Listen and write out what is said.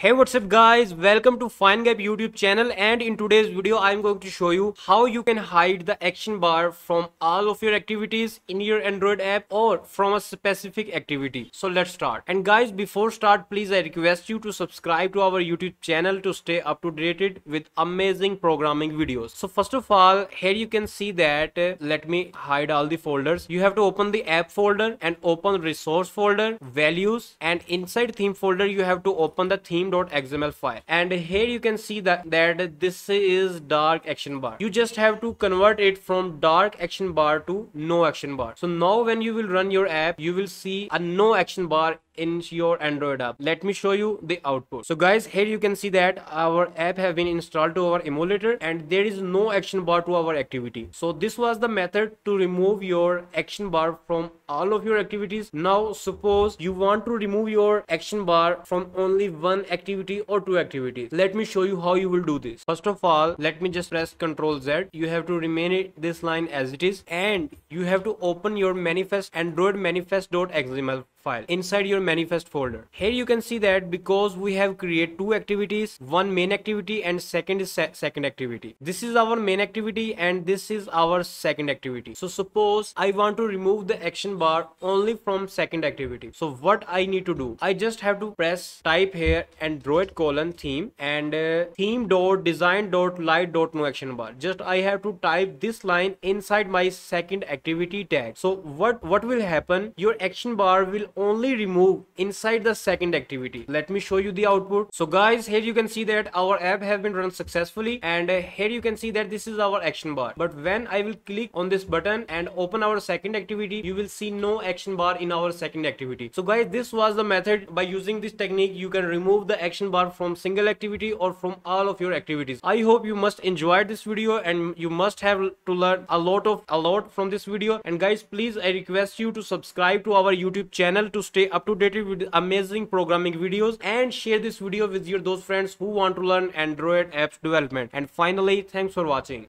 Hey, what's up guys, welcome to FineGap YouTube channel, and in today's video I'm going to show you how you can hide the action bar from all of your activities in your Android app or from a specific activity. So let's start. And guys, before start, please I request you to subscribe to our YouTube channel to stay up to date with amazing programming videos. So first of all, here you can see that let me hide all the folders. You have to open the app folder and open resource folder, values, and inside theme folder you have to open the theme.xml file. And here you can see that this is dark action bar. You just have to convert it from dark action bar to no action bar. So now when you will run your app, you will see a no action bar in your Android app. Let me show you the output. So guys, here you can see that our app have been installed to our emulator and there is no action bar to our activity. So this was the method to remove your action bar from all of your activities. Now suppose you want to remove your action bar from only one activity or two activities. Let me show you how you will do this. First of all, let me just press Ctrl Z. You have to remain this line as it is, and you have to open your manifest, Android manifest.xml file inside your manifest folder. Here you can see that because we have created two activities, one main activity and second is second activity. This is our main activity and this is our second activity. So suppose I want to remove the action bar only from second activity. So what I need to do, I just have to press type here Android colon theme and theme.design.light.no action bar. Just I have to type this line inside my second activity tag. So what will happen, your action bar will only remove inside the second activity. Let me show you the output. So guys, here you can see that our app have been run successfully, and here you can see that this is our action bar. But when I will click on this button and open our second activity, you will see no action bar in our second activity. So guys, this was the method. By using this technique, you can remove the action bar from single activity or from all of your activities. I hope you must enjoyed this video and you must have to learn a lot from this video. And guys, please I request you to subscribe to our YouTube channel to stay up to date with amazing programming videos, and share this video with your those friends who want to learn Android apps development. And finally, thanks for watching.